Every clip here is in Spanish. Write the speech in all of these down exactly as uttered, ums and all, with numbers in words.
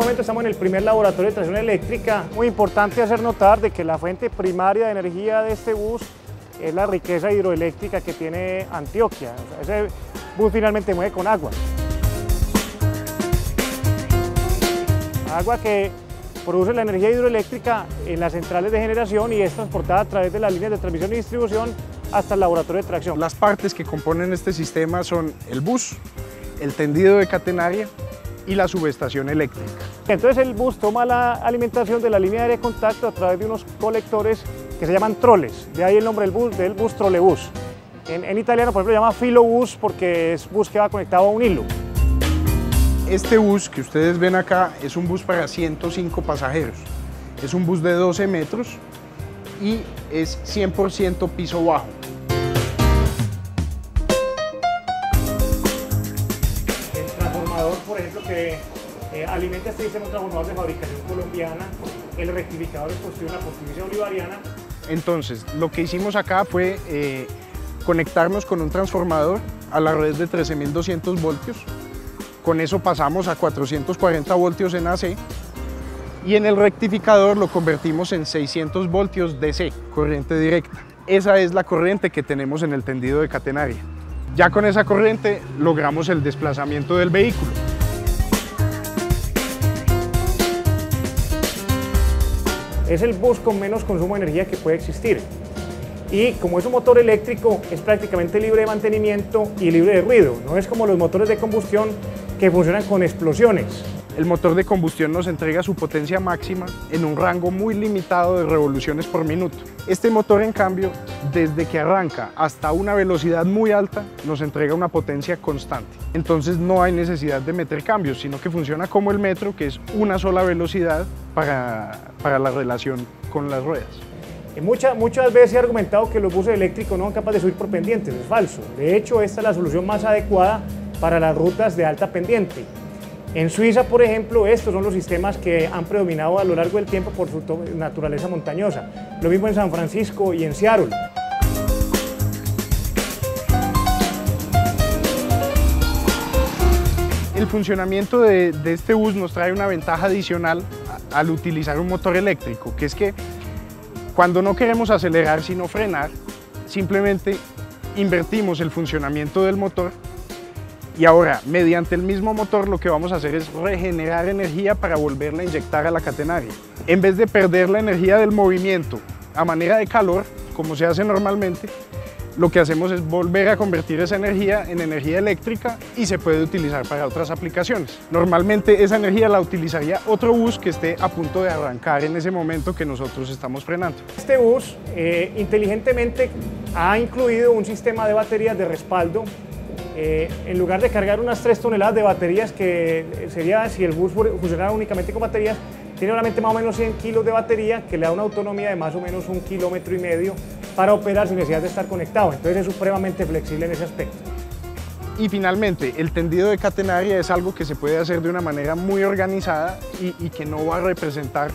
momento estamos en el primer laboratorio de tracción eléctrica. Muy importante hacer notar de que la fuente primaria de energía de este bus es la riqueza hidroeléctrica que tiene Antioquia. O sea, ese bus finalmente mueve con agua. Agua que produce la energía hidroeléctrica en las centrales de generación y es transportada a través de las líneas de transmisión y distribución hasta el laboratorio de tracción. Las partes que componen este sistema son el bus, el tendido de catenaria y la subestación eléctrica. Entonces el bus toma la alimentación de la línea de contacto a través de unos colectores que se llaman troles, de ahí el nombre del bus, del bus trolebus. En, en italiano, por ejemplo, se llama filobus porque es bus que va conectado a un hilo. Este bus que ustedes ven acá es un bus para ciento cinco pasajeros. Es un bus de doce metros y es cien por ciento piso bajo. El transformador, por ejemplo, que eh, alimenta este sistema, un transformador de fabricación colombiana. El rectificador es construido en la construcción bolivariana. Entonces, lo que hicimos acá fue eh, conectarnos con un transformador a la red de trece mil doscientos voltios. Con eso pasamos a cuatrocientos cuarenta voltios en A C y en el rectificador lo convertimos en seiscientos voltios D C, corriente directa. Esa es la corriente que tenemos en el tendido de catenaria. Ya con esa corriente logramos el desplazamiento del vehículo. Es el bus con menos consumo de energía que puede existir. Y como es un motor eléctrico, es prácticamente libre de mantenimiento y libre de ruido. No es como los motores de combustión que funcionan con explosiones. El motor de combustión nos entrega su potencia máxima en un rango muy limitado de revoluciones por minuto. Este motor, en cambio, desde que arranca hasta una velocidad muy alta, nos entrega una potencia constante. Entonces no hay necesidad de meter cambios, sino que funciona como el metro, que es una sola velocidad para, para la relación con las ruedas. Muchas, muchas veces he argumentado que los buses eléctricos no son capaces de subir por pendientes, es falso. De hecho, esta es la solución más adecuada para las rutas de alta pendiente. En Suiza, por ejemplo, estos son los sistemas que han predominado a lo largo del tiempo por su naturaleza montañosa. Lo mismo en San Francisco y en Seattle. El funcionamiento de, de este bus nos trae una ventaja adicional al utilizar un motor eléctrico, que es que cuando no queremos acelerar sino frenar, simplemente invertimos el funcionamiento del motor y ahora, mediante el mismo motor, lo que vamos a hacer es regenerar energía para volverla a inyectar a la catenaria. En vez de perder la energía del movimiento a manera de calor, como se hace normalmente, lo que hacemos es volver a convertir esa energía en energía eléctrica y se puede utilizar para otras aplicaciones. Normalmente esa energía la utilizaría otro bus que esté a punto de arrancar en ese momento que nosotros estamos frenando. Este bus eh, inteligentemente ha incluido un sistema de baterías de respaldo. Eh, en lugar de cargar unas tres toneladas de baterías, que sería si el bus funcionara únicamente con baterías, tiene solamente más o menos cien kilos de batería que le da una autonomía de más o menos un kilómetro y medio para operar sin necesidad de estar conectado. Entonces es supremamente flexible en ese aspecto. Y finalmente, el tendido de catenaria es algo que se puede hacer de una manera muy organizada y, y que no va a representar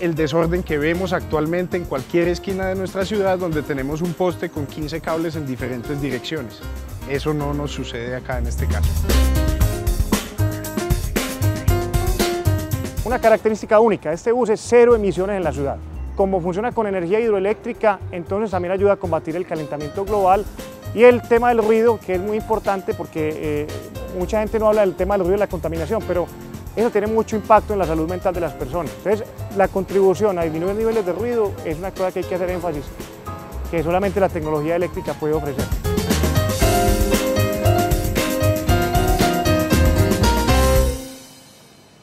el desorden que vemos actualmente en cualquier esquina de nuestra ciudad donde tenemos un poste con quince cables en diferentes direcciones. Eso no nos sucede acá en este caso. Una característica única, este bus es cero emisiones en la ciudad. Como funciona con energía hidroeléctrica, entonces también ayuda a combatir el calentamiento global y el tema del ruido, que es muy importante porque eh, mucha gente no habla del tema del ruido y la contaminación, pero eso tiene mucho impacto en la salud mental de las personas. Entonces, la contribución a disminuir niveles de ruido es una cosa que hay que hacer énfasis, que solamente la tecnología eléctrica puede ofrecer.